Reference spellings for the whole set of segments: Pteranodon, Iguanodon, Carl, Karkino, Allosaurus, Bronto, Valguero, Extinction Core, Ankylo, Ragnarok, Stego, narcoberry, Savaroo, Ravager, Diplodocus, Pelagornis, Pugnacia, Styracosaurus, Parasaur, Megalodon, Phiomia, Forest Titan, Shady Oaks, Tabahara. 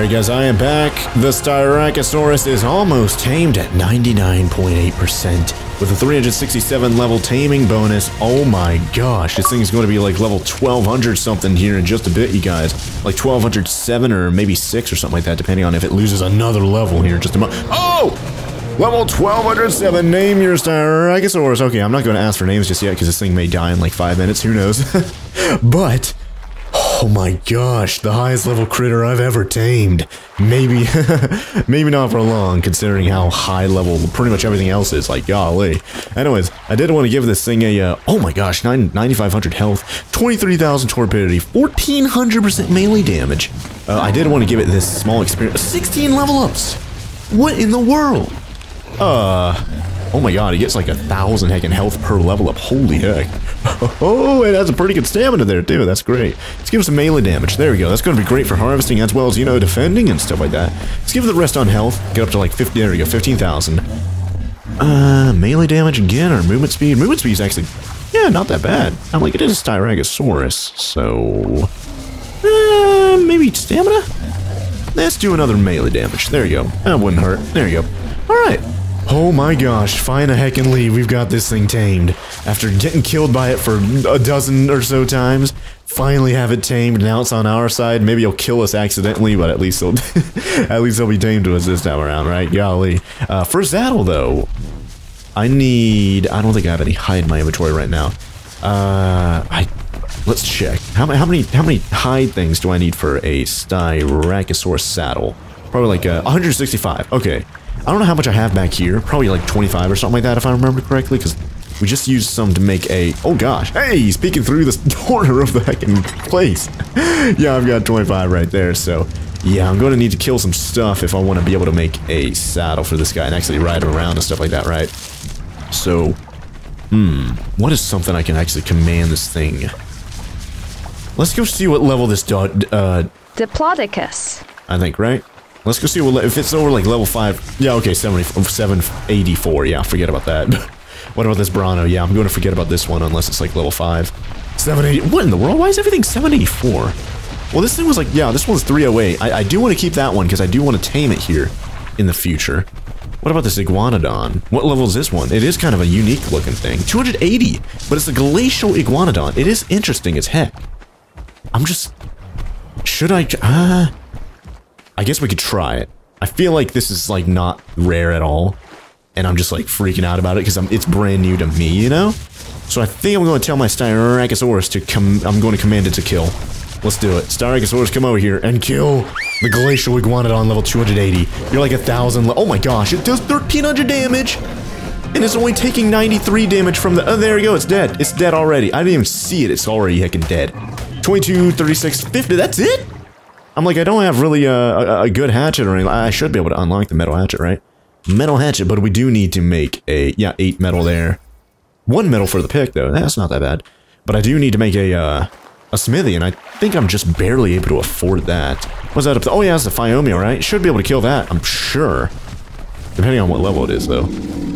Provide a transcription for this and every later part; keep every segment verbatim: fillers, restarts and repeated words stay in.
Alright guys, I am back. The Styracosaurus is almost tamed at ninety-nine point eight percent with a three hundred sixty-seven level taming bonus. Oh my gosh, this thing's going to be like level twelve hundred something here in just a bit, you guys. Like twelve oh seven or maybe six or something like that, depending on if it loses another level here in just a month. Oh! Level twelve oh seven, name your Styracosaurus. Okay, I'm not going to ask for names just yet because this thing may die in like five minutes, who knows. But... oh my gosh, the highest level critter I've ever tamed. Maybe, maybe not for long, considering how high level pretty much everything else is, like golly. Anyways, I did want to give this thing a, uh, oh my gosh, ninety-five hundred health, twenty-three thousand torpidity, fourteen hundred percent melee damage. Uh, I did want to give it this small experience, sixteen level ups. What in the world? Uh, oh my god, it gets like a thousand heckin' health per level up, holy heck. Oh, it has a pretty good stamina there too, that's great. Let's give it some melee damage, there we go, that's gonna be great for harvesting as well as, you know, defending and stuff like that. Let's give it the rest on health, get up to like fifty, there we go, fifteen thousand. Uh, melee damage again, or movement speed, movement speed is actually, yeah, not that bad. I'm like, it is a Styracosaurus, so... Uh, maybe stamina? Let's do another melee damage, there you go, that wouldn't hurt, there you go. Alright. Oh my gosh, fine a heckin' leave, we've got this thing tamed. After getting killed by it for a dozen or so times, finally have it tamed, now it's on our side. Maybe he'll kill us accidentally, but at least he'll at least he'll be tamed to us this time around, right? Golly. Uh, for saddle though, I need, I don't think I have any high in my inventory right now. Uh, I, let's check. How, how many, how many high things do I need for a Styracosaurus saddle? Probably like uh, one hundred sixty-five, okay. I don't know how much I have back here, probably like twenty-five or something like that if I remember correctly, because we just used some to make a... oh gosh, hey, he's peeking through this corner of the heckin' place. Yeah, I've got twenty-five right there, so yeah, I'm going to need to kill some stuff if I want to be able to make a saddle for this guy and actually ride him around and stuff like that, right? So, hmm, what is something I can actually command this thing? Let's go see what level this dog... Uh, Diplodocus. I think, right? Let's go see what, if it's over like level five. Yeah, okay, seventy-four, yeah, forget about that. What about this Bronto? Yeah, I'm going to forget about this one unless it's like level five. seven eighty, what in the world? Why is everything seven eighty-four? Well, this thing was like, yeah, this one's three oh eight. I, I do want to keep that one because I do want to tame it here in the future. What about this Iguanodon? What level is this one? It is kind of a unique looking thing. two hundred eighty, but it's a glacial Iguanodon. It is interesting as heck. I'm just, should I, ah... Uh, I guess we could try it. I feel like this is like not rare at all, and I'm just like freaking out about it because it's brand new to me, you know? So I think I'm going to tell my Styracosaurus to come, I'm going to command it to kill. Let's do it. Styracosaurus, come over here and kill the glacial Iguanodon level two hundred eighty. You're like a thousand, oh my gosh, it does thirteen hundred damage! And it's only taking ninety-three damage from the, oh there you go, it's dead. It's dead already. I didn't even see it, it's already heckin' dead. twenty-two, thirty-six, fifty, that's it? I'm like, I don't have really a, a, a good hatchet or anything. I should be able to unlock the metal hatchet, right? Metal hatchet, but we do need to make a, yeah, eight metal there. One metal for the pick, though. That's not that bad. But I do need to make a, uh, a smithy, and I think I'm just barely able to afford that. What's that up to? Oh, yeah, it's the Phiomia, right? Should be able to kill that, I'm sure. Depending on what level it is, though.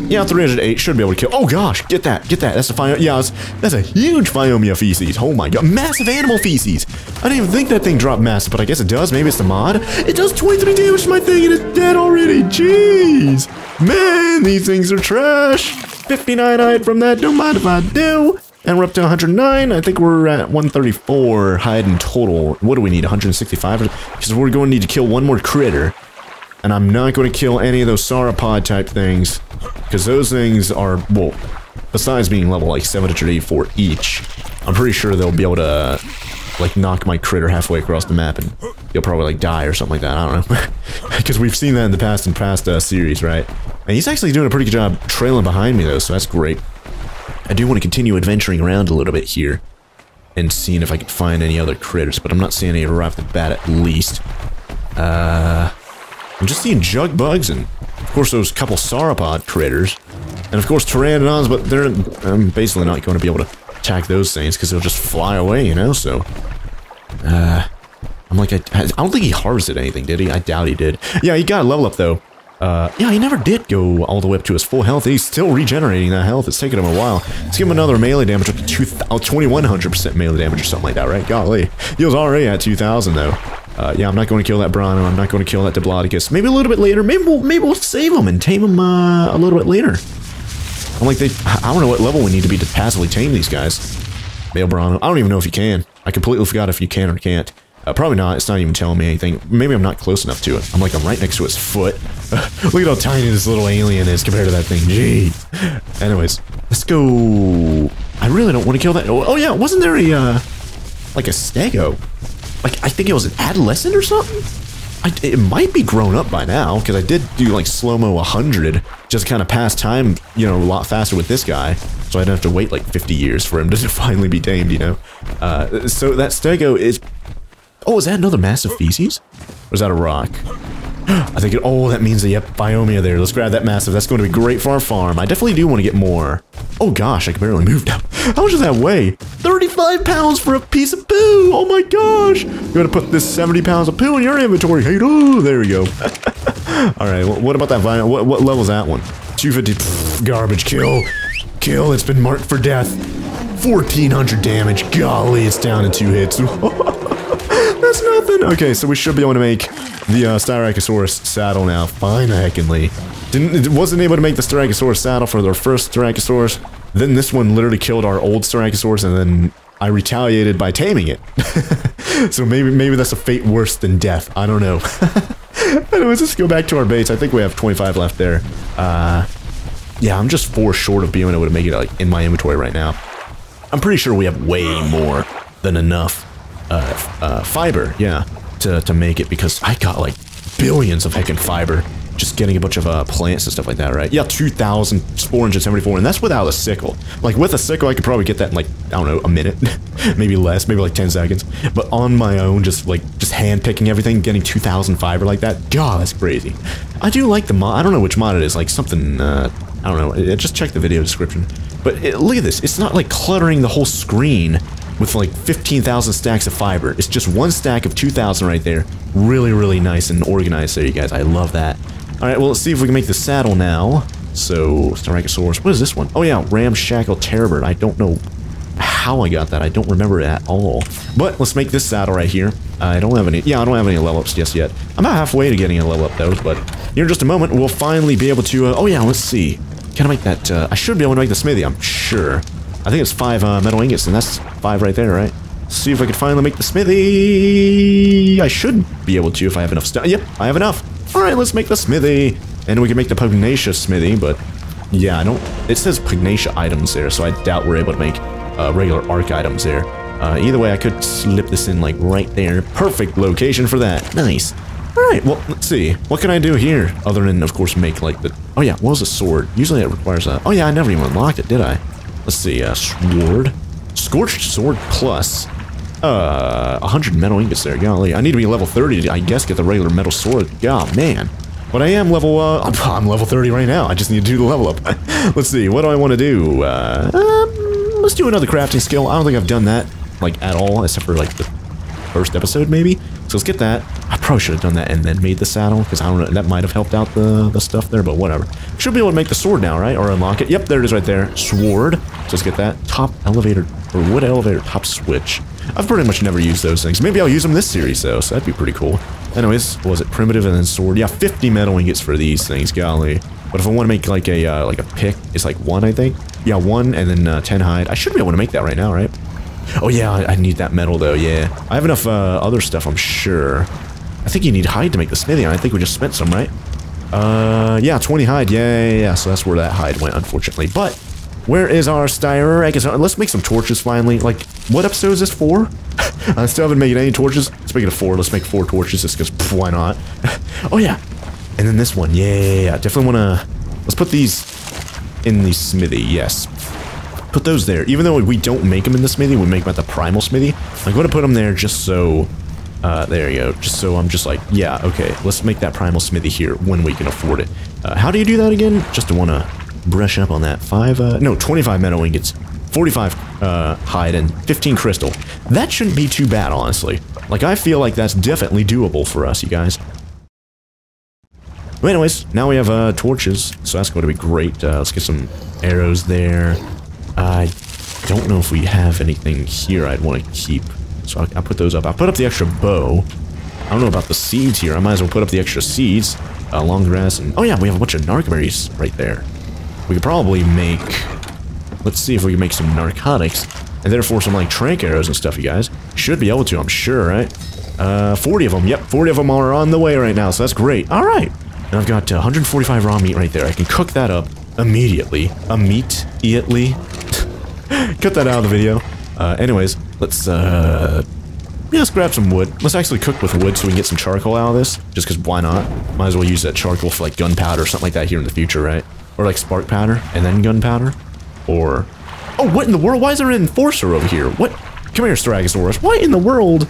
Yeah, three hundred eight should be able to kill. Oh, gosh, get that, get that. That's a Phiomia. Yeah, that's, that's a huge Phiomia feces. Oh, my God. Massive animal feces. I didn't even think that thing dropped massive, but I guess it does. Maybe it's the mod. It does twenty-three damage to my thing, and it's dead already. Jeez. Man, these things are trash. fifty-nine hide from that. Don't mind if I do. And we're up to one hundred nine. I think we're at one thirty-four hide in total. What do we need, one hundred sixty-five? Because we're going to need to kill one more critter. And I'm not going to kill any of those sauropod type things, because those things are, well, besides being level like seven hundred eighty-four each, I'm pretty sure they'll be able to like knock my critter halfway across the map and you'll probably like die or something like that, I don't know. Because we've seen that in the past and past uh, series, right? And he's actually doing a pretty good job trailing behind me though, so that's great. I do want to continue adventuring around a little bit here and seeing if I can find any other critters, but I'm not seeing any right off the bat at least. Uh... I'm just seeing jug bugs and, of course, those couple sauropod critters. And, of course, pteranodons, but they're I'm basically not going to be able to attack those things because they'll just fly away, you know, so... Uh, I'm like, I, I don't think he harvested anything, did he? I doubt he did. Yeah, he got a level up, though. Uh, yeah, he never did go all the way up to his full health. He's still regenerating that health. It's taking him a while. Let's give him another melee damage, up to two thousand, twenty-one hundred percent melee damage or something like that, right? Golly. He was already at two thousand, though. Uh, yeah, I'm not going to kill that Bronto. I'm not going to kill that Diplodocus. Maybe a little bit later. Maybe we'll, maybe we'll save them and tame them uh, a little bit later. I'm like, they, I don't know what level we need to be to passively tame these guys. Male Bronto. I don't even know if you can. I completely forgot if you can or can't. Uh, probably not. It's not even telling me anything. Maybe I'm not close enough to it. I'm like, I'm right next to its foot. Look at how tiny this little alien is compared to that thing. Gee. Anyways, let's go. I really don't want to kill that. Oh, oh yeah. Wasn't there a, uh, like a Stego? Like, I think it was an adolescent or something? I, it might be grown up by now, because I did do, like, slow-mo one hundred, just kind of pass time, you know, a lot faster with this guy, so I don't have to wait, like, fifty years for him to finally be tamed, you know? Uh, so that Stego is... Oh, is that another massive feces? Or is that a rock? I think it... Oh, that means that, yep, Phiomia there. Let's grab that massive. That's going to be great for our farm. I definitely do want to get more. Oh, gosh, I can barely move now. How much does that weigh? thirty-five pounds for a piece of poo! Oh, my gosh! You're going to put this seventy pounds of poo in your inventory. Hey, oh, there we go. All right, well, what about that vinyl? What, what level's that one? two fifty. Pff, garbage. Kill. Kill. It's been marked for death. fourteen hundred damage. Golly, it's down in two hits. That's nothing. Okay, so we should be able to make the uh, Styracosaurus saddle now. Finally. Didn't, it wasn't able to make the Styracosaurus saddle for their first Styracosaurus. Then this one literally killed our old Styracosaurus, and then I retaliated by taming it. So maybe maybe that's a fate worse than death. I don't know. Anyways, let's go back to our base. I think we have twenty-five left there. Uh, yeah, I'm just four short of being able to make it like in my inventory right now. I'm pretty sure we have way more than enough uh, uh, fiber, yeah, to, to make it, because I got like billions of heckin' fiber. Just getting a bunch of uh, plants and stuff like that, right? Yeah, two thousand four hundred seventy-four, and that's without a sickle. Like, with a sickle, I could probably get that in, like, I don't know, a minute. Maybe less, maybe like ten seconds. But on my own, just, like, just hand-picking everything, getting two thousand fiber like that, god, that's crazy. I do like the mod. I don't know which mod it is, like, something, uh, I don't know. Just check the video description. But it, look at this. It's not, like, cluttering the whole screen with, like, fifteen thousand stacks of fiber. It's just one stack of two thousand right there. Really, really nice and organized there, you guys. I love that. Alright, well, let's see if we can make the saddle now. So, Styracosaurus. What is this one? Oh, yeah, Ramshackle Terrabird. I don't know how I got that. I don't remember it at all. But let's make this saddle right here. Uh, I don't have any... Yeah, I don't have any level ups just yet. I'm not halfway to getting a level up, though, but here in just a moment, we'll finally be able to... Uh, oh, yeah, let's see. Can I make that... Uh, I should be able to make the smithy, I'm sure. I think it's five uh, metal ingots, and that's five right there, right? See if I could finally make the smithy. I should be able to if I have enough stuff. Yep, I have enough. Alright, let's make the smithy. And we can make the Pugnacia smithy, but yeah, I don't... It says Pugnacia items there, so I doubt we're able to make uh, regular arc items there. Uh, either way, I could slip this in, like, right there. Perfect location for that. Nice. Alright, well, let's see. What can I do here? Other than, of course, make, like, the... Oh, yeah, what was the sword? Usually it requires a... Oh, yeah, I never even unlocked it, did I? Let's see, uh, sword. Scorched Sword Plus. Uh, one hundred metal ingots there, golly. I need to be level thirty to, I guess, get the regular metal sword. God, man. But I am level, uh, I'm, I'm level thirty right now. I just need to do the level up. Let's see, what do I want to do? Uh, um, let's do another crafting skill. I don't think I've done that, like, at all, except for, like, the first episode, maybe? So let's get that. I probably should have done that and then made the saddle, because I don't know, that might have helped out the, the stuff there, but whatever. Should be able to make the sword now, right? Or unlock it. Yep, there it is right there. Sword. So let's get that. Top elevator, or wood elevator top switch. I've pretty much never used those things. Maybe I'll use them this series, though, so that'd be pretty cool. Anyways, was it primitive and then sword? Yeah, fifty metal ingots for these things, golly. But if I want to make, like, a uh, like a pick, it's like one, I think. Yeah, one, and then uh, ten hide. I should be able to make that right now, right? Oh, yeah, I, I need that metal, though, yeah. I have enough uh, other stuff, I'm sure. I think you need hide to make the smithy, and I think we just spent some, right? Uh, yeah, twenty hide, yeah, yeah, yeah. So that's where that hide went, unfortunately. But... Where is our Styracosaurus? Let's make some torches finally. Like, what episode is this for? I still haven't made any torches. Speaking of four, let's make four torches just because pff, why not? Oh, yeah. And then this one. Yeah, yeah, yeah. Definitely want to... Let's put these in the smithy. Yes. Put those there. Even though we don't make them in the smithy, we make them at the primal smithy. I'm going to put them there just so... Uh, there you go. Just so I'm just like, yeah, okay. Let's make that primal smithy here when we can afford it. Uh, how do you do that again? Just to want to... brush up on that. Five, uh, no, twenty-five metal ingots, forty-five uh, hide, and fifteen crystal. That shouldn't be too bad, honestly. Like, I feel like that's definitely doable for us, you guys. But anyways, now we have uh, torches, so that's going to be great. Uh, let's get some arrows there. I don't know if we have anything here I'd want to keep, so I'll, I'll put those up. I'll put up the extra bow. I don't know about the seeds here. I might as well put up the extra seeds. Uh, long grass and... Oh yeah, we have a bunch of narcoberries right there. We could probably make... Let's see if we can make some narcotics. And therefore some, like, trank arrows and stuff, you guys. Should be able to, I'm sure, right? Uh, forty of them. Yep, forty of them are on the way right now, so that's great. All right. And I've got uh, one hundred forty-five raw meat right there. I can cook that up immediately. A meat. Immediately. Cut that out of the video. Uh, anyways, let's... Uh, Yeah, let's grab some wood. Let's actually cook with wood so we can get some charcoal out of this. Just because why not? Might as well use that charcoal for like gunpowder or something like that here in the future, right? Or like spark powder and then gunpowder. Or... Oh, what in the world? Why is there an enforcer over here? What? Come here, Styracosaurus. Why in the world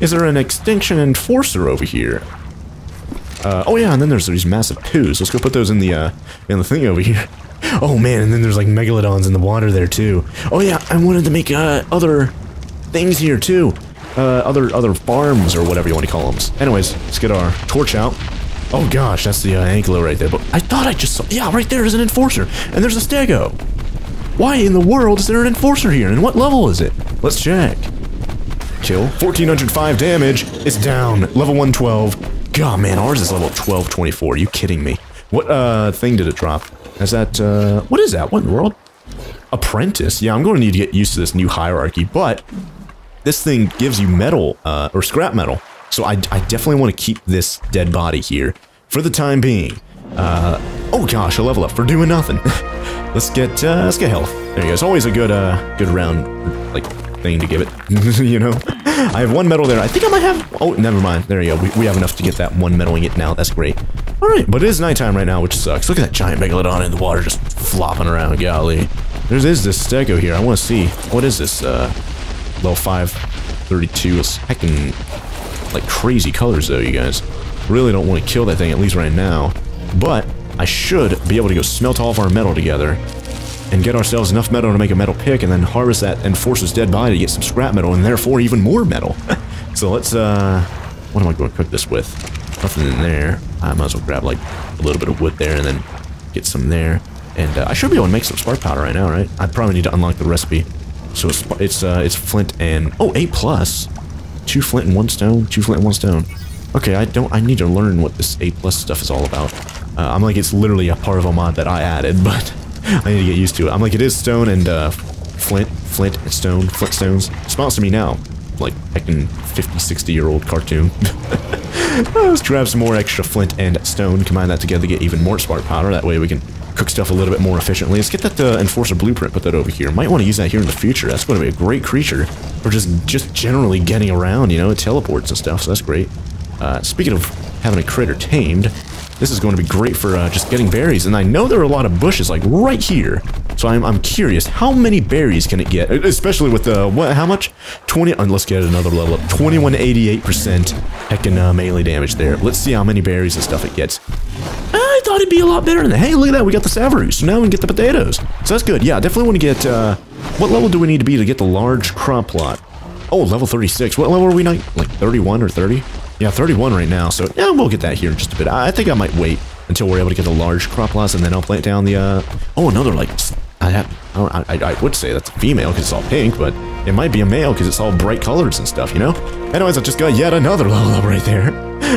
is there an extinction enforcer over here? Uh, oh yeah, and then there's these massive poos. Let's go put those in the, uh, in the thing over here. Oh man, and then there's like megalodons in the water there too. Oh yeah, I wanted to make, uh, other things here too. Uh, other other farms or whatever you want to call them. Anyways, let's get our torch out. Oh gosh, that's the uh, ankylo right there. But I thought I just saw. Yeah, right there is an enforcer, and there's a stego. Why in the world is there an enforcer here? And what level is it? Let's check. Kill. fourteen hundred five damage. It's down. Level one twelve. God, man, ours is level twelve twenty-four. Are you kidding me? What uh thing did it drop? Is that uh what is that? What in the world? Apprentice. Yeah, I'm going to need to get used to this new hierarchy, but. This thing gives you metal, uh, or scrap metal, so I, I definitely want to keep this dead body here for the time being. Uh, oh gosh, a level up for doing nothing. Let's get, uh, let's get health. There you go. It's always a good, uh, good round, like, thing to give it, you know? I have one metal there. I think I might have, oh, never mind. There you go. We, we have enough to get that one metal in it now. That's great. All right, but it is nighttime right now, which sucks. Look at that giant megalodon in the water just flopping around, golly. There is this stego here. I want to see, what is this, uh... Level five thirty-two is heckin' like crazy colors though, you guys. Really don't want to kill that thing, at least right now. But I should be able to go smelt all of our metal together and get ourselves enough metal to make a metal pick and then harvest that Enforcer's dead body to get some scrap metal and therefore even more metal. So let's, uh, what am I going to cook this with? Nothing in there. I might as well grab like a little bit of wood there and then get some there. And uh, I should be able to make some spark powder right now, right? I probably need to unlock the recipe. So it's it's, uh, it's flint and oh eight plus, two flint and one stone, two flint and one stone. Okay, I don't I need to learn what this eight plus stuff is all about. Uh, I'm like it's literally a part of a mod that I added, but I need to get used to it. I'm like it is stone and uh, flint, flint and stone, flint stones. Sponsor me now, like heckin' fifty, sixty year old cartoon. Let's grab some more extra flint and stone, combine that together to get even more spark powder. That way we can. Cook stuff a little bit more efficiently. Let's get that uh, enforcer blueprint, put that over here. Might want to use that here in the future. That's going to be a great creature for just just generally getting around, you know, it teleports and stuff, so that's great. Uh, speaking of having a critter tamed, this is going to be great for uh, just getting berries, and I know there are a lot of bushes like right here, so I'm, I'm curious, how many berries can it get? Especially with the, uh, what, how much? twenty, uh, let's get another level up, twenty-one eighty-eight percent heckin' uh, melee damage there. Let's see how many berries and stuff it gets. I thought it'd be a lot better than that. Hey, look at that. We got the Savaroo. So now we can get the potatoes. So that's good. Yeah, I definitely want to get, uh... What level do we need to be to get the large crop lot? Oh, level thirty-six. What level are we now? Like thirty-one or thirty? Yeah, thirty-one right now. So, yeah, we'll get that here in just a bit. I think I might wait until we're able to get the large crop lots, and then I'll plant down the, uh... Oh, another, like... I have... I, don't, I, I would say that's a female because it's all pink, but it might be a male because it's all bright colors and stuff, you know? Anyways, I just got yet another level up right there.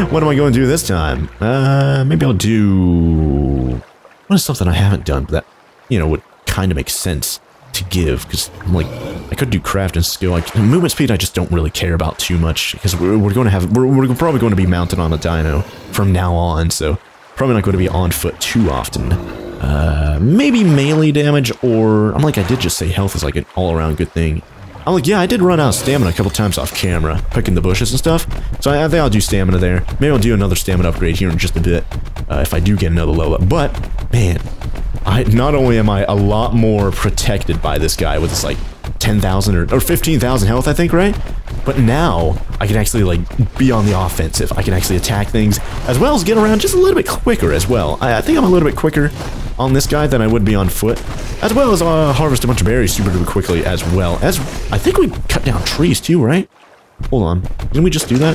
What am I going to do this time? Uh, maybe I'll do... What is something I haven't done but that, you know, would kind of make sense to give? Because, I'm like, I could do craft and skill. Like, movement speed I just don't really care about too much. Because we're, we're going to have... We're, we're probably going to be mounted on a dino from now on. So, probably not going to be on foot too often. Uh, maybe melee damage or... I'm like, I did just say health is like an all-around good thing. I'm like, yeah, I did run out of stamina a couple times off camera, picking the bushes and stuff. So I, I think I'll do stamina there. Maybe I'll do another stamina upgrade here in just a bit, uh, if I do get another level up. But, man, I not only am I a lot more protected by this guy with this, like, ten thousand or, or fifteen thousand health, I think, right? But now, I can actually, like, be on the offensive. I can actually attack things, as well as get around just a little bit quicker as well. I, I think I'm a little bit quicker on this guy than I would be on foot, as well as uh, harvest a bunch of berries super duper quickly as well. As I think we cut down trees too, right? Hold on, didn't we just do that?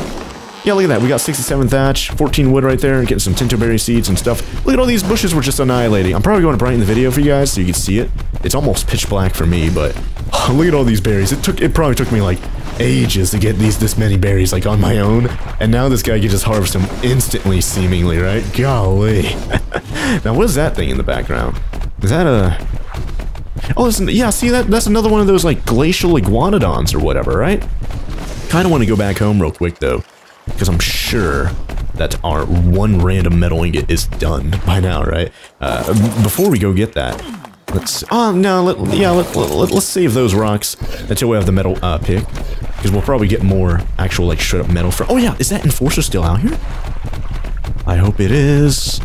yeah, look at that. We got sixty-seven thatch, fourteen wood right there, getting some tintoberry seeds and stuff. Look at all these bushes we're just annihilating. I'm probably going to brighten the video for you guys so you can see it. It's almost pitch black for me, but oh, look at all these berries. It took, it probably took me like ages to get these this many berries like on my own, and now this guy can just harvest them instantly, seemingly, right? Golly. Now what is that thing in the background? Is that a... Oh, listen, yeah, see, that that's another one of those like glacial iguanodons or whatever, right? Kind of want to go back home real quick though, because I'm sure that our one random metal ingot is done by now, right? Uh, before we go get that, let's... Oh, no, let, yeah, let, let, let, let's save those rocks until we have the metal uh, pick, because we'll probably get more actual, like, straight-up metal from... Oh, yeah, is that Enforcer still out here? I hope it is.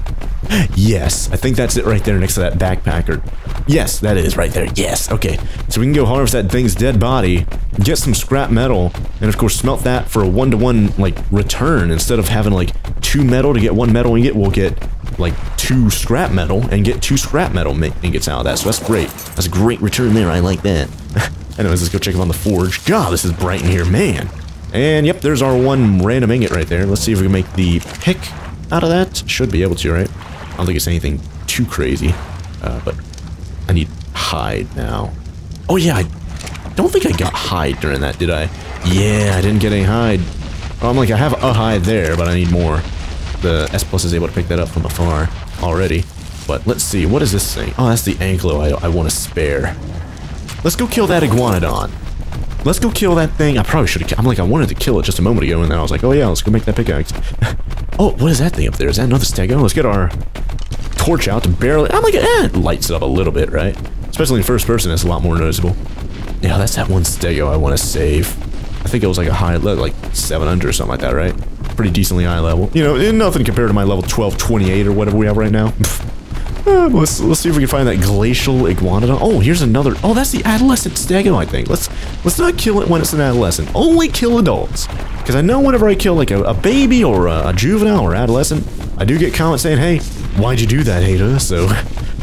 Yes, I think that's it right there next to that backpacker. Yes, that is right there. Yes, okay. So we can go harvest that thing's dead body, get some scrap metal, and of course smelt that for a one-to-one, like, return. Instead of having, like, two metal to get one metal ingot, we'll get, like, two scrap metal and get two scrap metal ingots out of that. So that's great. That's a great return there. I like that. Anyways, let's go check them on the forge. God, this is bright in here, man. And, yep, there's our one random ingot right there. Let's see if we can make the pick out of that. Should be able to, right? I don't think it's anything too crazy, uh, but I need hide now. Oh yeah, I don't think I got hide during that, did I? Yeah, I didn't get any hide. Oh, I'm like, I have a hide there, but I need more. The S Plus is able to pick that up from afar already. But let's see, what is this thing? Oh, that's the Anklo I, I want to spare. Let's go kill that Iguanodon. Let's go kill that thing. I probably should have, I'm like, I wanted to kill it just a moment ago, and then I was like, oh yeah, let's go make that pickaxe. Oh, what is that thing up there? Is that another Stego? Let's get our torch out to barely... I'm like, eh, it lights it up a little bit, right? Especially in first person, it's a lot more noticeable. Yeah, that's that one Stego I want to save. I think it was like a high level, like seven hundred or something like that, right? Pretty decently high level. You know, nothing compared to my level twelve twenty-eight or whatever we have right now. Uh, let's, let's see if we can find that glacial iguanodon. Oh, here's another. Oh, that's the adolescent Stego, I think. Let's let's not kill it when it's an adolescent. Only kill adults. Because I know whenever I kill like a, a baby or a, a juvenile or adolescent, I do get comments saying, hey, why'd you do that, Ada? So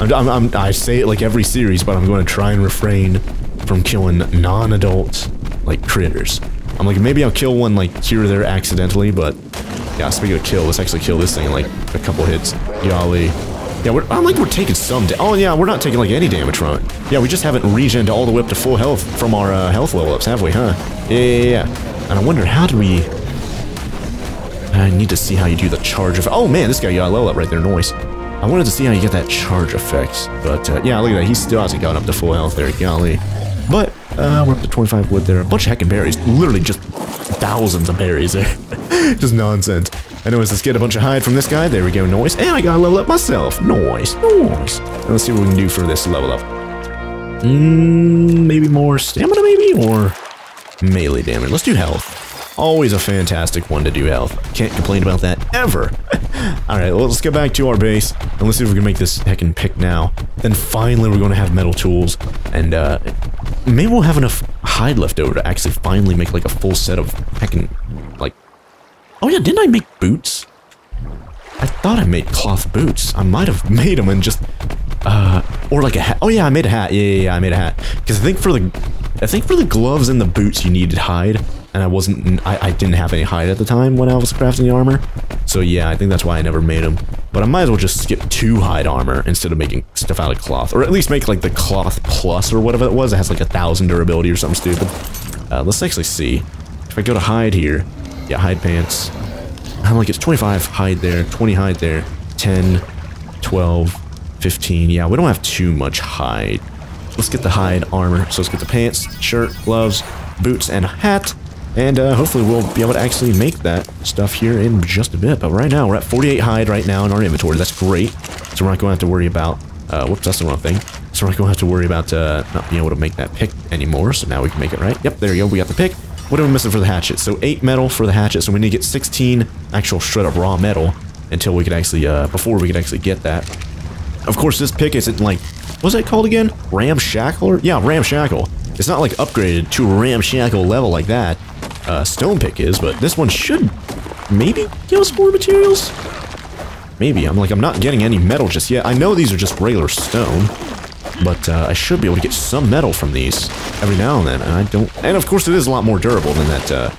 I'm, I'm, I'm, I say it like every series, but I'm going to try and refrain from killing non-adult like critters. I'm like, maybe I'll kill one like here or there accidentally, but yeah, speaking of kill, let's actually kill this thing in like a couple hits. Golly. Yeah, we're, I'm like, we're taking some damage. Oh, yeah, we're not taking, like, any damage from it. Yeah, we just haven't regened all the way up to full health from our uh, health level-ups, have we, huh? Yeah, yeah, yeah. And I wonder, how do we... I need to see how you do the charge effect. Oh, man, this guy got a level up right there. Noise. I wanted to see how you get that charge effect. But, uh, yeah, look at that. He still hasn't gotten up to full health there. Golly. But, uh, we're up to twenty-five wood there. A bunch of heckin' berries. Literally just thousands of berries there. Just nonsense. Anyways, let's get a bunch of hide from this guy. There we go, noise. And I gotta level up myself. Noise, noise. And let's see what we can do for this level up. Mm, maybe more stamina, maybe? Or melee damage. Let's do health. Always a fantastic one to do health. Can't complain about that ever. Alright, well, let's get back to our base. And let's see if we can make this heckin' pick now. Then finally we're gonna have metal tools. And, uh, maybe we'll have enough hide left over to actually finally make, like, a full set of heckin', like... Oh yeah, didn't I make boots? I thought I made cloth boots. I might have made them and just, uh, or like a hat. Oh yeah, I made a hat. Yeah, yeah, yeah, I made a hat. Because I think for the, I think for the gloves and the boots you needed hide, and I wasn't, I, I didn't have any hide at the time when I was crafting the armor. So yeah, I think that's why I never made them. But I might as well just skip two hide armor instead of making stuff out of cloth, or at least make like the cloth plus or whatever it was. It has like a thousand durability or something stupid. Uh, let's actually see if I go to hide here. Yeah, hide pants. I'm like, it's twenty-five hide there, twenty hide there, ten, twelve, fifteen. Yeah, we don't have too much hide. Let's get the hide armor. So let's get the pants, shirt, gloves, boots, and hat. And uh, hopefully we'll be able to actually make that stuff here in just a bit. But right now, we're at forty-eight hide right now in our inventory. That's great. So we're not going to have to worry about... Uh, whoops, that's the wrong thing. So we're not going to have to worry about uh, not being able to make that pick anymore. So now we can make it, right? Yep, there you go. We got the pick. What are we missing for the hatchet? So eight metal for the hatchet, so we need to get sixteen actual shred of raw metal until we could actually, uh, before we could actually get that. Of course, this pick isn't like, what's that called again? Ramshackle? Or, yeah, ramshackle. It's not like upgraded to ramshackle level like that. Uh, stone pick is, but this one should maybe give us more materials? Maybe. I'm like, I'm not getting any metal just yet. I know these are just regular stone. But uh, I should be able to get some metal from these every now and then, and I don't... And of course it is a lot more durable than that uh,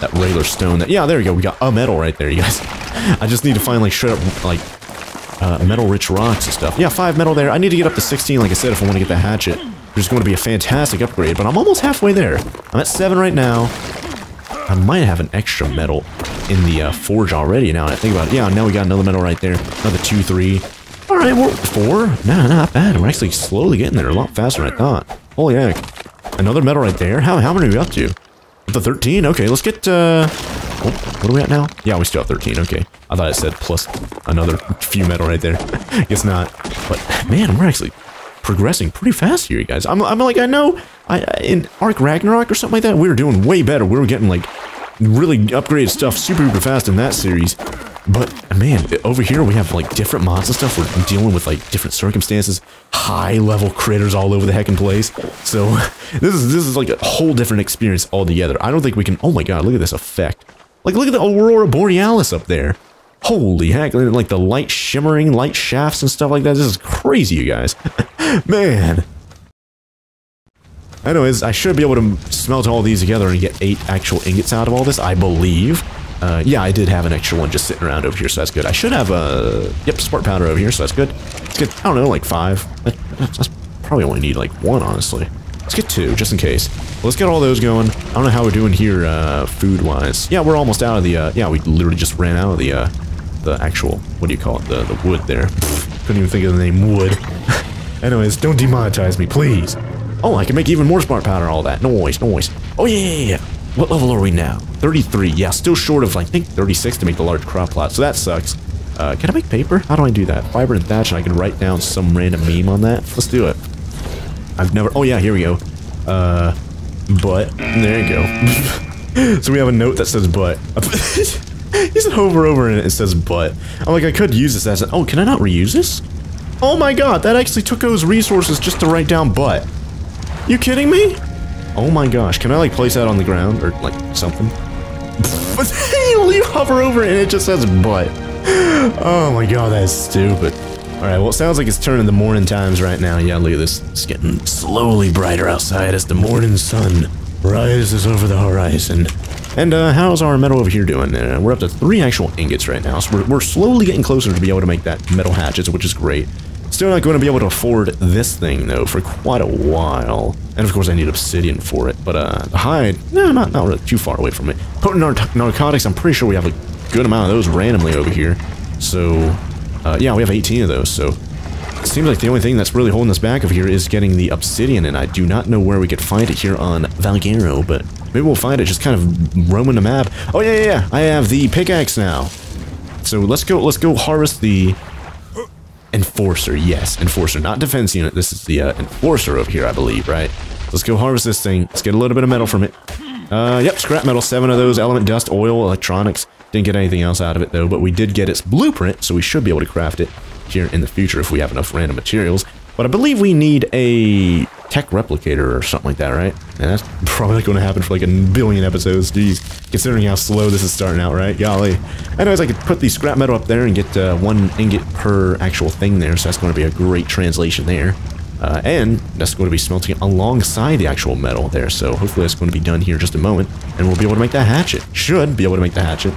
that regular stone. That, yeah, there we go. We got a metal right there, you guys. I just need to finally shred up, like, uh, metal-rich rocks and stuff. Yeah, five metal there. I need to get up to sixteen, like I said, if I want to get the hatchet. Which is going to be a fantastic upgrade, but I'm almost halfway there. I'm at seven right now. I might have an extra metal in the uh, forge already now. I think about it. Yeah, now we got another metal right there. Another two, three. All right, we're four. Nah, not bad. We're actually slowly getting there. A lot faster than I thought. Holy heck. Another metal right there. How, how many are we up to? The thirteen? Okay, let's get, uh... Oh, what are we at now? Yeah, we still have thirteen. Okay. I thought it said plus another few metal right there. Guess not. But, man, we're actually progressing pretty fast here, you guys. I'm, I'm like, I know I, in Arc Ragnarok or something like that, we were doing way better. We were getting, like, really upgraded stuff super, super fast in that series. But, man, over here we have, like, different mods and stuff. We're dealing with, like, different circumstances. High-level critters all over the heckin' place. So, this is, this is like, a whole different experience altogether. I don't think we can... Oh, my God, look at this effect. Like, look at the Aurora Borealis up there. Holy heck. Like, the light shimmering, light shafts and stuff like that. This is crazy, you guys. Man. Anyways, I should be able to smelt all these together and get eight actual ingots out of all this, I believe. Uh, yeah, I did have an extra one just sitting around over here, so that's good. I should have a... Yep, smart powder over here, so that's good. Let's get, I don't know, like five. That's probably only need like one, honestly. Let's get two, just in case. Let's get all those going. I don't know how we're doing here, uh, food-wise. Yeah, we're almost out of the, uh, yeah, we literally just ran out of the, uh, the actual, what do you call it, the, the wood there. Pfft, couldn't even think of the name wood. Anyways, don't demonetize me, please. Oh, I can make even more smart powder, all that. Noise, noise. Oh, yeah, yeah, yeah. What level are we now? thirty-three. Yeah, still short of, I think, thirty-six to make the large crop plot, so that sucks. Uh, can I make paper? How do I do that? Fiber and thatch, and I can write down some random meme on that. Let's do it. I've never... Oh, yeah, here we go. Uh, but. There you go. So we have a note that says but. He said hover over and it says but. I'm like, I could use this as an... Oh, can I not reuse this? Oh my god, that actually took those resources just to write down but. You kidding me? Oh my gosh, can I like place that on the ground or like something? But you hover over and it just says butt. Oh my god, that's stupid. Alright, well it sounds like it's turning the morning times right now. Yeah, look at this. It's getting slowly brighter outside as the morning sun rises over the horizon. And uh, how's our metal over here doing? Uh, we're up to three actual ingots right now, so we're, we're slowly getting closer to be able to make that metal hatchet, which is great. Still not going to be able to afford this thing, though, for quite a while. And, of course, I need obsidian for it. But, uh, the hide, no, not, not really too far away from it. Potent nar narcotics, I'm pretty sure we have a good amount of those randomly over here. So, uh, yeah, we have eighteen of those, so... It seems like the only thing that's really holding us back over here is getting the obsidian, and I do not know where we could find it here on Valguero, but maybe we'll find it just kind of roaming the map. Oh, yeah, yeah, yeah, I have the pickaxe now. So, let's go, let's go harvest the... Enforcer, yes, Enforcer, not defense unit. This is the uh, Enforcer over here, I believe, right? Let's go harvest this thing. Let's get a little bit of metal from it. Uh, yep, scrap metal, seven of those, element dust, oil, electronics. Didn't get anything else out of it, though, but we did get its blueprint, so we should be able to craft it here in the future if we have enough random materials. But I believe we need a tech replicator or something like that, right? And that's probably not going to happen for like a billion episodes, geez, considering how slow this is starting out, right? Golly. Anyways, I could put the scrap metal up there and get uh, one ingot per actual thing there, so that's going to be a great translation there. Uh, and that's going to be smelting alongside the actual metal there, so hopefully that's going to be done here in just a moment, and we'll be able to make that hatchet. Should be able to make the hatchet.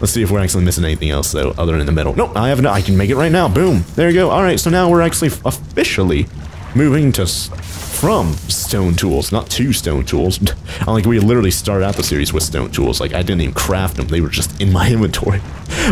Let's see if we're actually missing anything else, though, other than the metal. Nope, I have no, I can make it right now. Boom. There you go. All right, so now we're actually officially moving to from stone tools, not to stone tools. Like, we literally started out the series with stone tools. Like, I didn't even craft them. They were just in my inventory.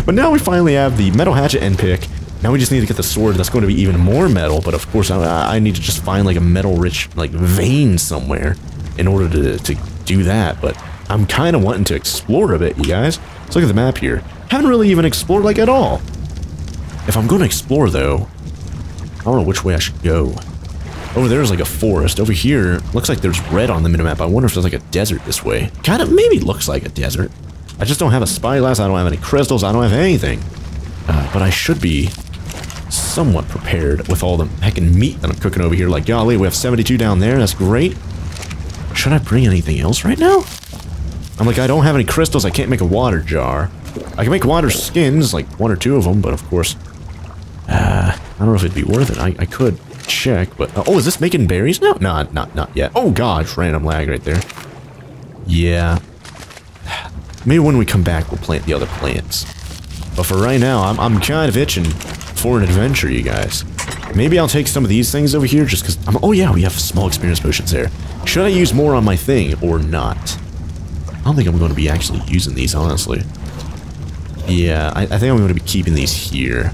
But now we finally have the metal hatchet and pick. Now we just need to get the sword. That's going to be even more metal, but of course I, I need to just find like a metal-rich like vein somewhere in order to, to do that, but I'm kind of wanting to explore a bit, you guys. Let's look at the map here. Haven't really even explored like at all. If I'm going to explore though, I don't know which way I should go. Over there is like a forest. Over here, looks like there's red on the minimap. I wonder if there's like a desert this way. Kind of maybe looks like a desert. I just don't have a spyglass. I don't have any crystals. I don't have anything. Uh, but I should be somewhat prepared with all the heckin' meat that I'm cooking over here. Like, golly, we have seventy-two down there. That's great. Should I bring anything else right now? I'm like, I don't have any crystals. I can't make a water jar. I can make water skins, like one or two of them, but of course, uh, I don't know if it'd be worth it. I, I could check, but... Uh, oh, is this making berries now? No, not, not yet. Oh, gosh, random lag right there. Yeah. Maybe when we come back, we'll plant the other plants. But for right now, I'm, I'm kind of itching for an adventure, you guys. Maybe I'll take some of these things over here just because I'm... Oh, yeah, we have small experience potions there. Should I use more on my thing or not? I don't think I'm going to be actually using these, honestly. Yeah, I, I think I'm going to be keeping these here.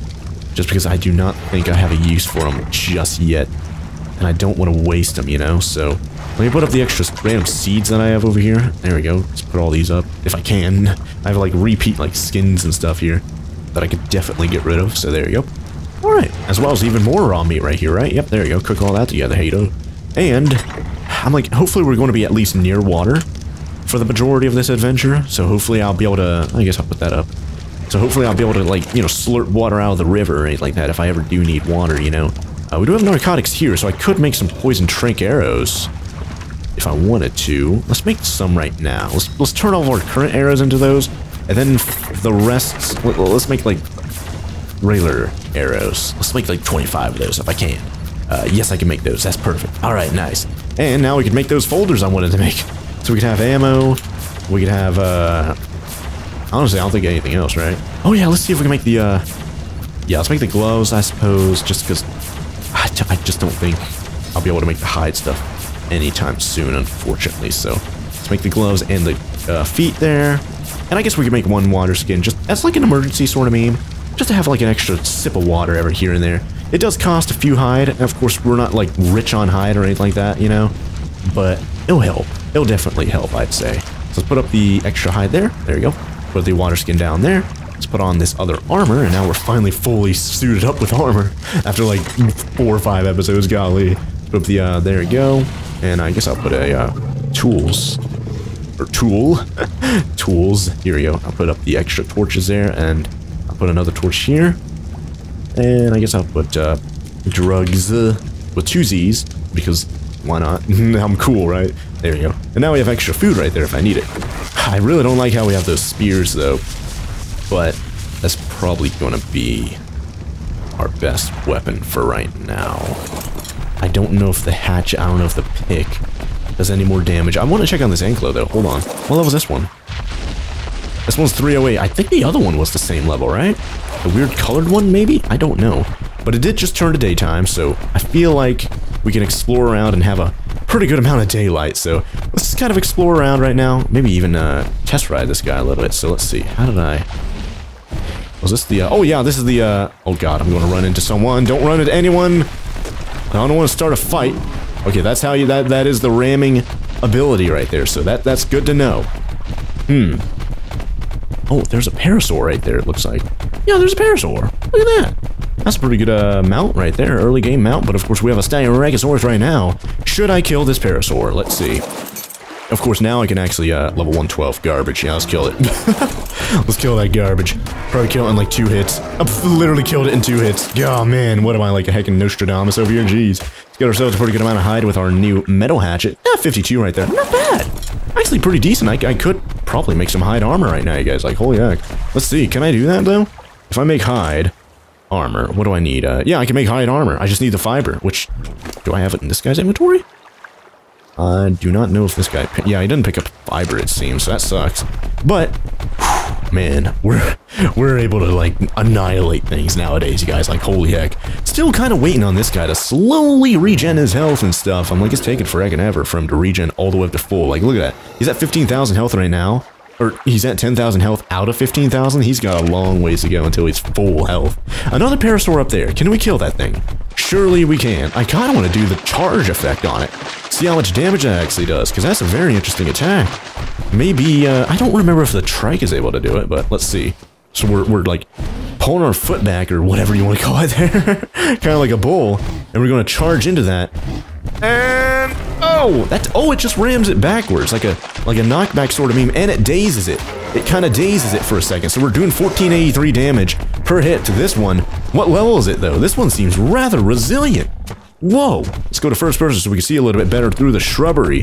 Just because I do not think I have a use for them just yet. And I don't want to waste them, you know? So, let me put up the extra random seeds that I have over here. There we go. Let's put all these up, if I can. I have, like, repeat, like, skins and stuff here that I could definitely get rid of. So, there you go. Alright. As well as even more raw meat right here, right? Yep, there you go. Cook all that together, Hato. And, I'm like, hopefully we're going to be at least near water for the majority of this adventure. So, hopefully I'll be able to... I guess I'll put that up. So hopefully I'll be able to, like, you know, slurp water out of the river or anything like that if I ever do need water, you know. Uh, we do have narcotics here, so I could make some poison trank arrows if I wanted to. Let's make some right now. Let's, let's turn all of our current arrows into those, and then the rest, let's make, like, regular arrows. Let's make, like, twenty-five of those if I can. Uh, yes, I can make those. That's perfect. All right, nice. And now we can make those folders I wanted to make. So we could have ammo, we could have, uh... honestly, I don't think anything else, right? Oh, yeah, let's see if we can make the, uh... yeah, let's make the gloves, I suppose, just because I, I just don't think I'll be able to make the hide stuff anytime soon, unfortunately. So, let's make the gloves and the uh, feet there. And I guess we can make one water skin, just as, like, an emergency sort of meme. Just to have, like, an extra sip of water ever here and there. It does cost a few hide, and, of course, we're not, like, rich on hide or anything like that, you know? But it'll help. It'll definitely help, I'd say. So, let's put up the extra hide there. There you go. Put the water skin down there. Let's put on this other armor, and now we're finally fully suited up with armor after like four or five episodes. Golly, put up the uh, there we go, and I guess I'll put a uh, tools or tool tools. Here we go. I'll put up the extra torches there, and I'll put another torch here, and I guess I'll put uh, drugs uh, with two Z's because why not? I'm cool, right? There we go. And now we have extra food right there if I need it. I really don't like how we have those spears, though. But that's probably going to be our best weapon for right now. I don't know if the hatchet, I don't know if the pick does any more damage. I want to check on this Anklo, though. Hold on. What level is this one? This one's three oh eight. I think the other one was the same level, right? The weird colored one, maybe? I don't know. But it did just turn to daytime, so I feel like we can explore around and have a pretty good amount of daylight, so let's just kind of explore around right now. Maybe even uh, test ride this guy a little bit. So let's see. How did I... Was this the... Uh, oh, yeah, this is the... Uh, oh, God, I'm going to run into someone. Don't run into anyone. I don't want to start a fight. Okay, that's how you... That, that is the ramming ability right there, so that that's good to know. Hmm. Oh, there's a Parasaur right there, it looks like. Yeah, there's a Parasaur. Look at that. That's a pretty good uh, mount right there, early game mount, but of course we have a Styracosaurus right now. Should I kill this Parasaur? Let's see. Of course now I can actually, uh, level one twelve garbage. Yeah, let's kill it. Let's kill that garbage. Probably kill it in like two hits. I've literally killed it in two hits. Oh man, what am I, like a heckin' Nostradamus over here? Jeez. Let's get ourselves a pretty good amount of hide with our new metal hatchet. Ah, fifty-two right there. Not bad. Actually pretty decent. I, I could probably make some hide armor right now, you guys. Like, holy heck. Let's see, can I do that though? If I make hide... armor. What do I need? Uh, yeah, I can make hide armor. I just need the fiber, which... Do I have it in this guy's inventory? I do not know if this guy... Yeah, he didn't pick up fiber, it seems, so that sucks. But, man, we're we're able to, like, annihilate things nowadays, you guys. Like, holy heck. Still kind of waiting on this guy to slowly regen his health and stuff. I'm like, it's taking forever and ever for him to regen all the way up to full. Like, look at that. He's at fifteen thousand health right now. Or he's at ten thousand health out of fifteen thousand. He's got a long ways to go until he's full health. Another Parasaur up there. Can we kill that thing? Surely we can. I kind of want to do the charge effect on it. See how much damage that actually does, because that's a very interesting attack. Maybe, uh, I don't remember if the trike is able to do it, but let's see. So we're, we're like pulling our foot back or whatever you want to call it there. Kind of like a bull. And we're going to charge into that. And... oh, that's, oh, it just rams it backwards, like a like a knockback sort of meme, and it dazes it. It kind of dazes it for a second, so we're doing fourteen eighty-three damage per hit to this one. What level is it, though? This one seems rather resilient. Whoa. Let's go to first person so we can see a little bit better through the shrubbery.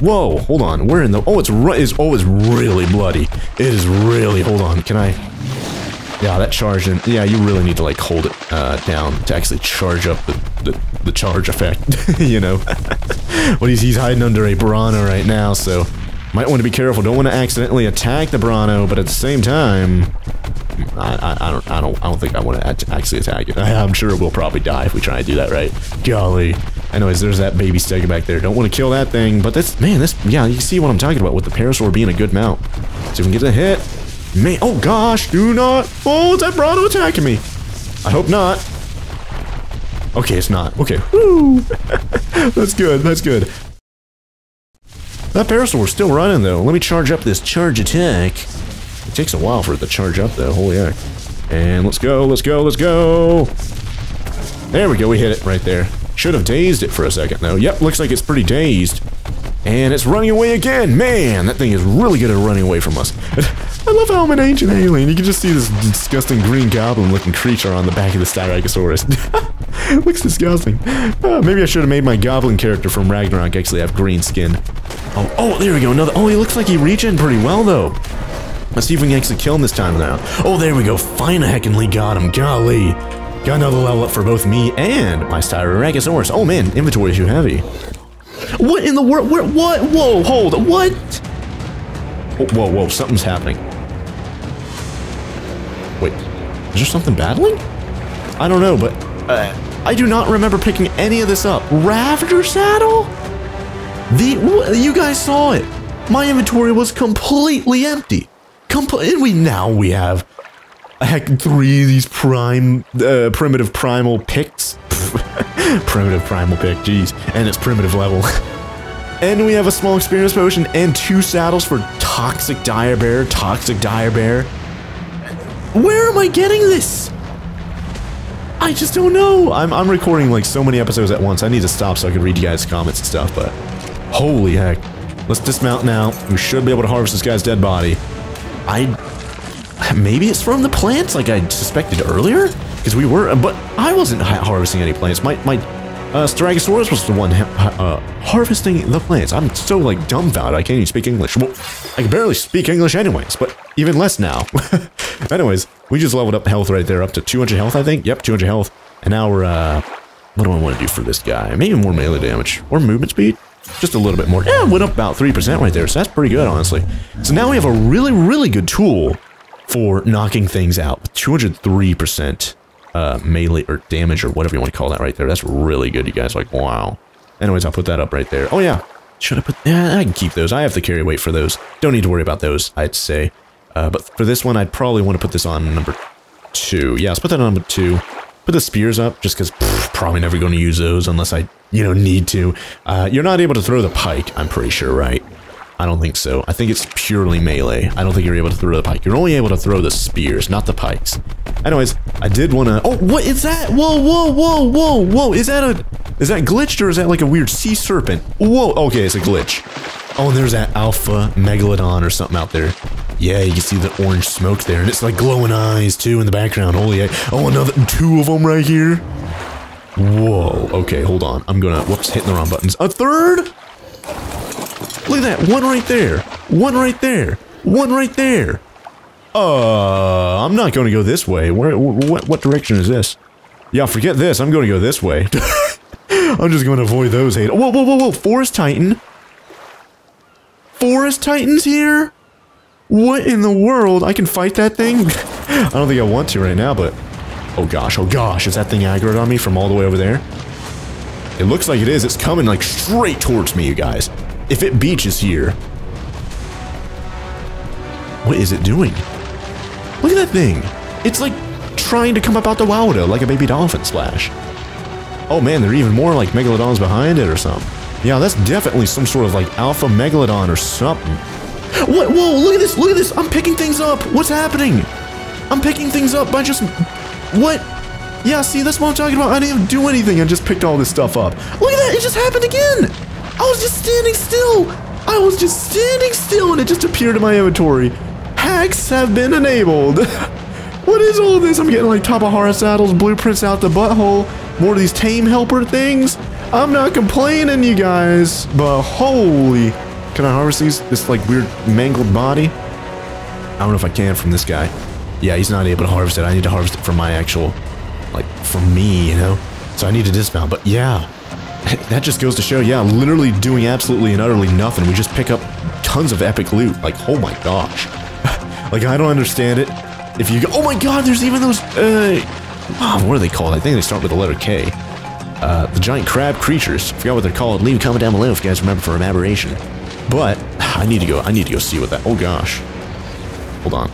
Whoa, hold on. We're in the... Oh, it's, it's, oh, it's really bloody. It is really... Hold on, can I... Yeah, that charge, and yeah, you really need to like hold it uh, down to actually charge up the, the, the charge effect, you know. But he's, he's hiding under a piranha right now, so Might want to be careful. Don't want to accidentally attack the Bronto, but at the same time, I, I, I don't, I don't, I don't think I want to actually attack it. I, I'm sure it will probably die if we try to do that, right? Golly. Anyways, there's that baby Stego back there. Don't want to kill that thing, but that's, man, that's, yeah, you can see what I'm talking about with the Parasaur being a good mount. So if we can get the hit, man, oh gosh, do not, oh, is that Bronto attacking me? I hope not. Okay, it's not. Okay, woo. That's good, that's good. That Parasaur's still running though. Let me charge up this charge attack. It takes a while for it to charge up though, holy heck. And let's go, let's go, let's go. There we go, we hit it right there. Should have dazed it for a second though. Yep, looks like it's pretty dazed. And it's running away again. Man, that thing is really good at running away from us. I love how I'm an ancient alien. You can just see this disgusting green goblin looking creature on the back of the Styracosaurus. Looks disgusting. Uh, maybe I should have made my goblin character from Ragnarok actually have green skin. Oh, oh, there we go. Another. Oh, he looks like he regen pretty well though. Let's see if we can actually kill him this time now. Oh, there we go. Fina heckin'ly got him. Golly. Got another level up for both me and my Styracosaurus. Oh man, inventory is too heavy. What in the world? Where? What? Whoa! Hold! What? Oh, whoa! Whoa! Something's happening. Wait, is there something battling? I don't know, but. Uh, I do not remember picking any of this up. Ravager saddle? The you guys saw it. My inventory was completely empty. Comple we now we have heck three of these prime uh, primitive primal picks. Primitive primal pick, jeez, and it's primitive level. And we have a small experience potion and two saddles for toxic dire bear, toxic dire bear. Where am I getting this? I just don't know. I'm, I'm recording like so many episodes at once. I need to stop so I can read you guys' comments and stuff, but holy heck. Let's dismount now. We should be able to harvest this guy's dead body. I, maybe it's from the plants like I suspected earlier? Because we were, but I wasn't ha harvesting any plants. My, my uh, Styracosaurus was the one ha uh, harvesting the plants. I'm so like dumbfounded. I can't even speak English. Well, I can barely speak English anyways, but even less now. Anyways, we just leveled up health right there, up to two hundred health, I think. Yep, two hundred health. And now we're, uh, what do I want to do for this guy? Maybe more melee damage or movement speed. Just a little bit more. Yeah, went up about three percent right there, so that's pretty good, honestly. So now we have a really, really good tool for knocking things out. two hundred three percent uh, melee or damage or whatever you want to call that right there. That's really good, you guys. Like, wow. Anyways, I'll put that up right there. Oh, yeah. Should I put that? Yeah, I can keep those. I have the carry weight for those. Don't need to worry about those, I'd say. Uh, but for this one, I'd probably want to put this on number two. Yeah, let's put that on number two. Put the spears up, just because probably never going to use those unless I, you know, need to. Uh, you're not able to throw the pike, I'm pretty sure, right? I don't think so. I think it's purely melee. I don't think you're able to throw the pike. You're only able to throw the spears, not the pikes. Anyways, I did want to... Oh, what is that? Whoa, whoa, whoa, whoa, whoa. Is that a... Is that glitched or is that like a weird sea serpent? Whoa, okay, it's a glitch. Oh, and there's that alpha megalodon or something out there. Yeah, you can see the orange smoke there, and it's like glowing eyes too in the background. Holy, oh, another two of them right here. Whoa, okay, hold on. I'm gonna, whoops, hitting the wrong buttons. A third? Look at that, one right there, one right there, one right there. Uh, I'm not gonna go this way. Where, what, what direction is this? Yeah, forget this, I'm gonna go this way. I'm just gonna avoid those hate. Whoa, whoa, whoa, whoa, Forest Titan. Forest Titan's here? What in the world? I can fight that thing? I don't think I want to right now, but... Oh gosh, oh gosh, is that thing aggroed on me from all the way over there? It looks like it is. It's coming like straight towards me, you guys. If it beaches here... What is it doing? Look at that thing. It's like trying to come up out the Wowda like a baby dolphin splash. Oh man, there are even more like megalodons behind it or something. Yeah, that's definitely some sort of like alpha megalodon or something. What? Whoa, look at this, look at this. I'm picking things up. What's happening? I'm picking things up by just... What? Yeah, see, that's what I'm talking about. I didn't even do anything. I just picked all this stuff up. Look at that. It just happened again. I was just standing still. I was just standing still and it just appeared in my inventory. Hacks have been enabled. What is all this? I'm getting like Tabahara saddles, blueprints out the butthole, more of these tame helper things. I'm not complaining, you guys, but holy... Can I harvest these? This, like, weird mangled body? I don't know if I can from this guy. Yeah, he's not able to harvest it. I need to harvest it from my actual... Like, from me, you know? So I need to dismount, but yeah. That just goes to show, yeah, literally doing absolutely and utterly nothing. We just pick up tons of epic loot. Like, oh my gosh. Like, I don't understand it. If you go, oh my god, there's even those, uh, oh, what are they called? I think they start with the letter K. Uh, the giant crab creatures. Forgot what they're called. Leave a comment down below if you guys remember for an aberration. But, I need to go, I need to go see what that, oh gosh. Hold on.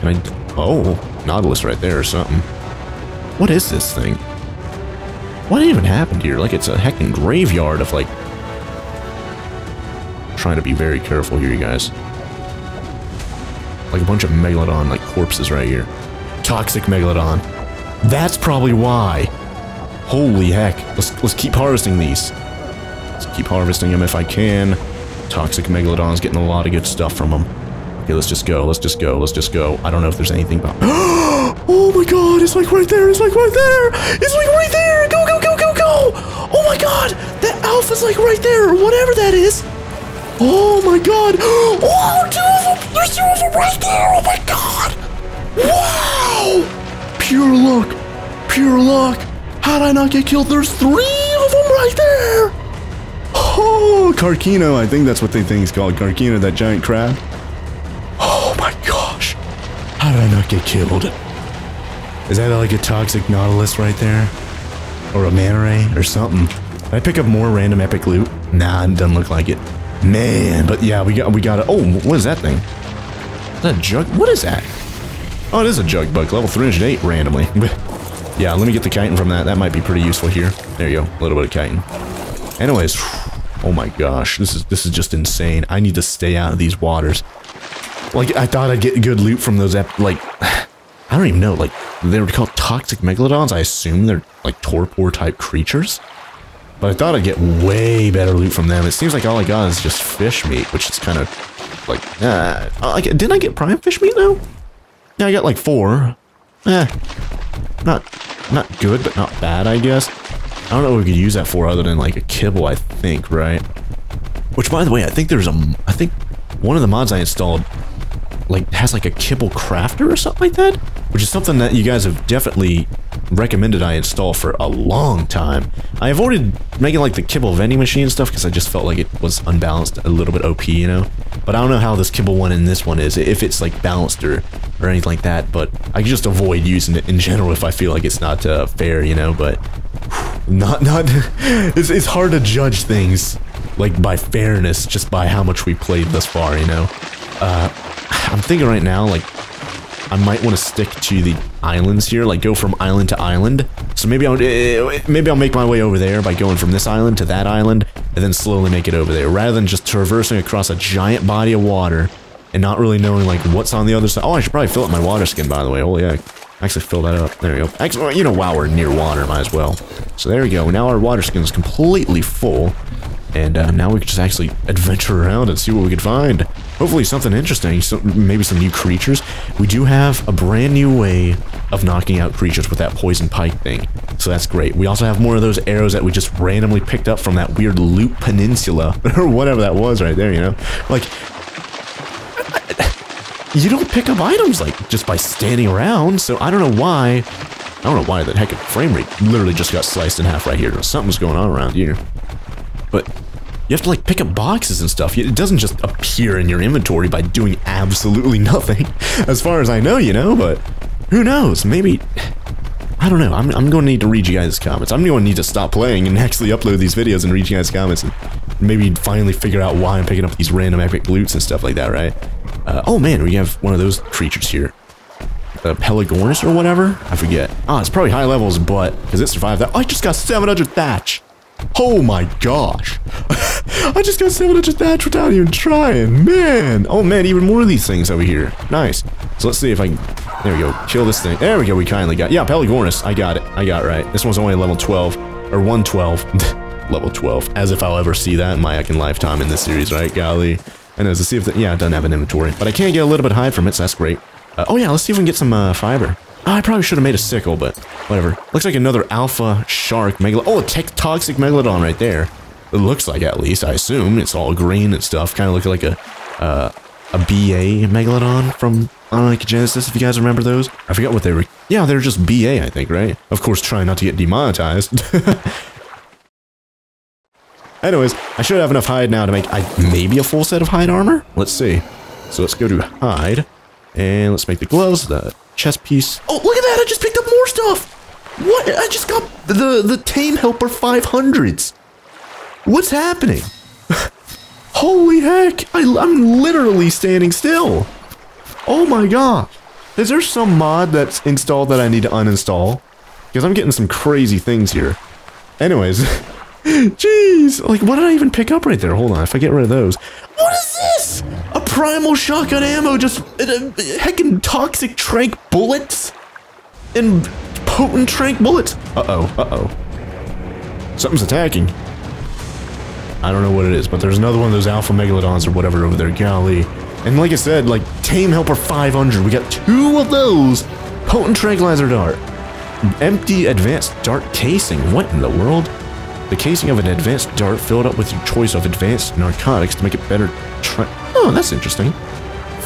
Can I, oh, Nautilus right there or something. What is this thing? What even happened here? Like, it's a heckin' graveyard of, like... I'm trying to be very careful here, you guys. Like a bunch of Megalodon, like, corpses right here. Toxic Megalodon. That's probably why. Holy heck. Let's, let's keep harvesting these. Let's keep harvesting them if I can. Toxic Megalodon's getting a lot of good stuff from them. Okay, let's just go, let's just go, let's just go. I don't know if there's anything about- Oh my god, it's like right there, it's like right there! It's like right there! Go, go, go, go, go! Oh my god! That alpha's like right there, or whatever that is! Oh my god! Oh, two of them! There's two of them right there! Oh my god! Wow! Pure luck! Pure luck! How did I not get killed? There's three of them right there! Oh, Karkino, I think that's what they think is called. Karkino, that giant crab. How did I not get killed? Is that like a toxic Nautilus right there? Or a manta ray or something? Did I pick up more random epic loot? Nah, it doesn't look like it. Man, but yeah, we got we got a oh, what is that thing? Is that a jug? What is that? Oh, it is a jug bug, level three hundred eight randomly. Yeah, let me get the chitin from that. That might be pretty useful here. There you go, a little bit of chitin. Anyways, oh my gosh, this is this is just insane. I need to stay out of these waters. Like, I thought I'd get good loot from those, ep like, I don't even know, like, they were called toxic megalodons. I assume they're, like, torpor-type creatures. But I thought I'd get way better loot from them. It seems like all I got is just fish meat, which is kind of, like, uh, I, didn't I get prime fish meat, though? Yeah, I got, like, four. Eh, not, not good, but not bad, I guess. I don't know what we could use that for other than, like, a kibble, I think, right? Which, by the way, I think there's a, I think one of the mods I installed like has like a kibble crafter or something like that, which is something that you guys have definitely recommended I install for a long time. I avoided making like the kibble vending machine stuff because I just felt like it was unbalanced, a little bit O P, you know, but I don't know how this kibble one and this one is, if it's like balanced or, or anything like that, but I just avoid using it in general if I feel like it's not uh, fair, you know, but not, not, it's, it's hard to judge things like by fairness, just by how much we played thus far, you know. Uh, I'm thinking right now, like, I might want to stick to the islands here, like, go from island to island. So maybe I'll, maybe I'll make my way over there by going from this island to that island, and then slowly make it over there, rather than just traversing across a giant body of water and not really knowing, like, what's on the other side. Oh, I should probably fill up my water skin, by the way. Holy heck. Actually, fill that up. There we go. Actually, you know, while we're near water, might as well. So there we go. Now our water skin is completely full. And uh, now we can just actually adventure around and see what we can find. Hopefully something interesting, so maybe some new creatures. We do have a brand new way of knocking out creatures with that poison pike thing, so that's great. We also have more of those arrows that we just randomly picked up from that weird loot peninsula, or whatever that was right there, you know? Like, you don't pick up items, like, just by standing around, so I don't know why, I don't know why the heck frame rate literally just got sliced in half right here. Something's going on around here. But you have to like pick up boxes and stuff. It doesn't just appear in your inventory by doing absolutely nothing, as far as I know, you know, but who knows? Maybe, I don't know. I'm, I'm going to need to read you guys' comments. I'm going to need to stop playing and actually upload these videos and read you guys' comments and maybe finally figure out why I'm picking up these random epic loots and stuff like that, right? Uh, oh man, we have one of those creatures here. The Pelagornis or whatever? I forget. Ah, it's probably high levels, but because it survived that. Oh, I just got seven hundred thatch. Oh my gosh. I just got seven hundred thatch without even trying, man. Oh man, even more of these things over here. Nice. So let's see if I can, there we go, kill this thing. There we go, we kindly got, yeah, Pelagornis, I got it, I got it right. This one's only level twelve, or one twelve, level twelve, as if I'll ever see that in my heckin' lifetime in this series, right, golly. I know, to see if, the, yeah, it doesn't have an inventory, but I can get a little bit high from it, so that's great. Uh, oh yeah, let's see if we can get some uh, fiber. I probably should have made a sickle, but whatever. Looks like another alpha shark megalodon. Oh, a toxic megalodon right there. It looks like, at least, I assume. It's all green and stuff. Kind of looking like a uh, a B A megalodon from Genesis, if you guys remember those. I forgot what they were. Yeah, they were just B A, I think, right? Of course, trying not to get demonetized. Anyways, I should have enough hide now to make I, maybe a full set of hide armor? Let's see. So let's go to hide. And let's make the gloves, the chest piece. Oh, look at that! I just picked up more stuff! What? I just got the, the Tame Helper five hundreds. What's happening? Holy heck! I, I'm literally standing still! Oh my god! Is there some mod that's installed that I need to uninstall? Because I'm getting some crazy things here. Anyways. Jeez! Like, what did I even pick up right there? Hold on, if I get rid of those. What is this? A primal shotgun ammo, just uh, heckin' toxic trank bullets? And potent trank bullets? Uh-oh, uh-oh. Something's attacking. I don't know what it is, but there's another one of those alpha megalodons or whatever over there, golly. And like I said, like, Tame Helper five hundred, we got two of those! Potent tranquilizer dart. Empty advanced dart casing, what in the world? The casing of an advanced dart filled up with your choice of advanced narcotics to make it better tra- Oh, that's interesting.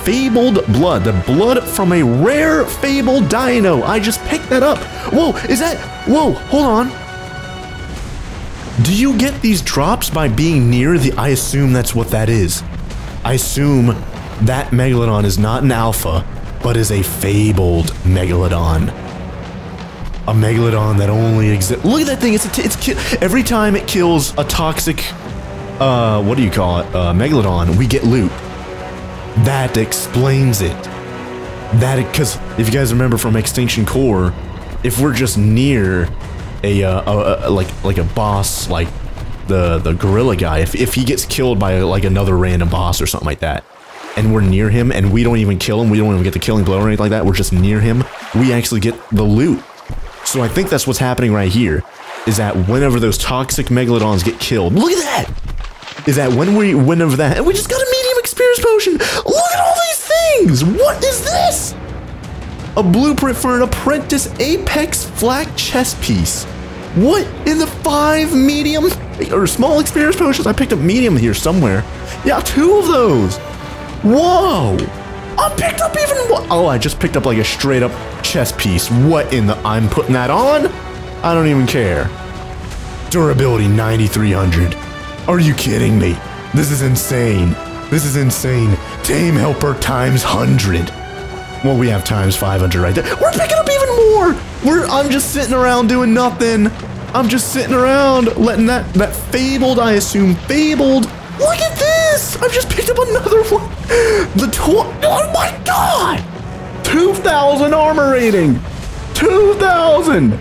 Fabled blood, the blood from a rare fabled dino. I just picked that up. Whoa, is that, whoa, hold on. Do you get these drops by being near the, I assume that's what that is. I assume that Megalodon is not an alpha, but is a fabled Megalodon. A Megalodon that only exists. Look at that thing, it's, a t it's ki every time it kills a toxic, uh, what do you call it, uh, Megalodon, we get loot. That explains it. That, because if you guys remember from Extinction Core, if we're just near A, uh, a, a like like a boss, like the the gorilla guy, if, if he gets killed by like another random boss or something like that, and we're near him and we don't even kill him, we don't even get the killing blow or anything like that, we're just near him, we actually get the loot. So I think that's what's happening right here, is that whenever those toxic megalodons get killed, look at that, is that when we whenever that and we just got a medium experience potion. Look at all these things. What is this? A blueprint for an apprentice apex flak chest piece. What in the five medium or small experience potions? I picked up medium here somewhere. Yeah, two of those. Whoa! I picked up even one. Oh, I just picked up like a straight up chest piece. What in the? I'm putting that on. I don't even care. Durability ninety-three hundred. Are you kidding me? This is insane. This is insane. Tame Helper times one hundred. Well, we have times five hundred right there. We're picking up even more! We're, I'm just sitting around doing nothing. I'm just sitting around letting that, that fabled, I assume, fabled. Look at this! I've just picked up another one. The tw- Oh my god! two thousand armor rating! two thousand!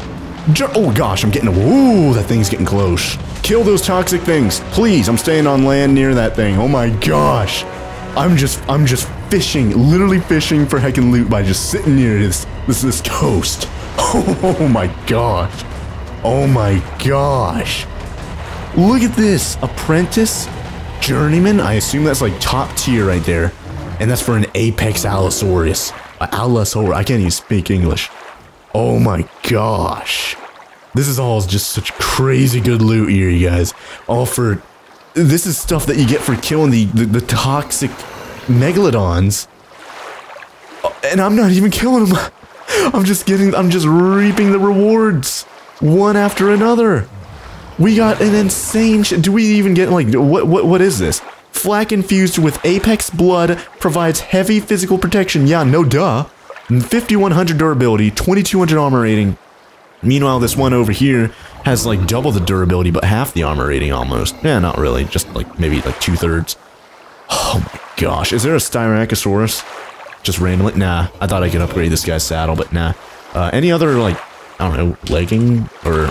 Oh gosh, I'm getting a- Ooh, that thing's getting close. Kill those toxic things. Please, I'm staying on land near that thing. Oh my gosh. I'm just, I'm just fishing, literally fishing for heckin' loot by just sitting near this, this, this coast. Oh, oh my gosh. Oh my gosh. Look at this. Apprentice Journeyman. I assume that's like top tier right there. And that's for an Apex Allosaurus. Allosaurus. I can't even speak English. Oh my gosh. This is all just such crazy good loot here, you guys. All for... This is stuff that you get for killing the, the, the toxic megalodons. And I'm not even killing them. I'm just getting, I'm just reaping the rewards. One after another. We got an insane, sh do we even get like, what, what, what is this? Flak infused with apex blood provides heavy physical protection. Yeah, no duh. fifty-one hundred durability, twenty-two hundred armor rating. Meanwhile, this one over here has like double the durability, but half the armor rating almost. Yeah, not really. Just like maybe like two thirds. Oh my gosh. Is there a Styracosaurus? Just randomly? Nah. I thought I could upgrade this guy's saddle, but nah. Uh, any other like, I don't know, legging or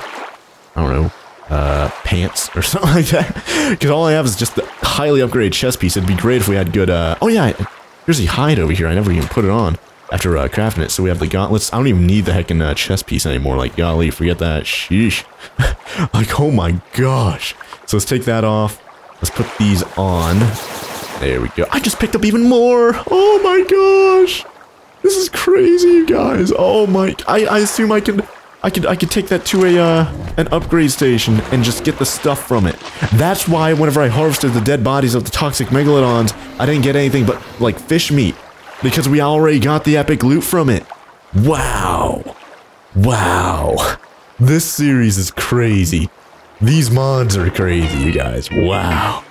I don't know, uh, pants or something like that? Because all I have is just the highly upgraded chest piece. It'd be great if we had good, uh, oh yeah, here's the hide over here. I never even put it on after uh, crafting it. So we have the gauntlets. I don't even need the heckin' uh, chest piece anymore. Like, golly, forget that. Sheesh. Like, oh my gosh. So let's take that off. Let's put these on. There we go. I just picked up even more. Oh my gosh. This is crazy, you guys. Oh my, I, I assume I can, I could, I could take that to a, uh, an upgrade station and just get the stuff from it. That's why whenever I harvested the dead bodies of the toxic megalodons, I didn't get anything but like fish meat. Because we already got the epic loot from it. Wow. Wow. This series is crazy. These mods are crazy, you guys. Wow.